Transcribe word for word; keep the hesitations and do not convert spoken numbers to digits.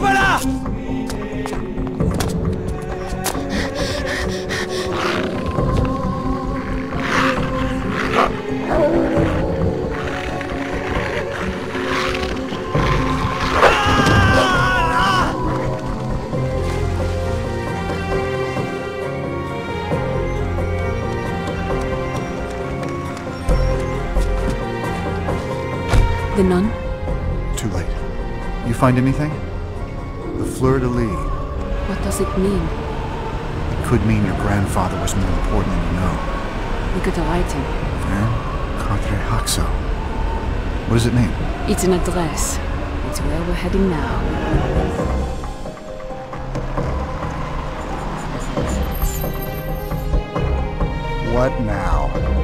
par là! The nun? Too late. You find anything? The fleur-de-lis. What does it mean? It could mean your grandfather was more important than you know. We could alight him. Yeah? Cartier Hoxo. What does it mean? It's an address. It's where we're heading now. What now?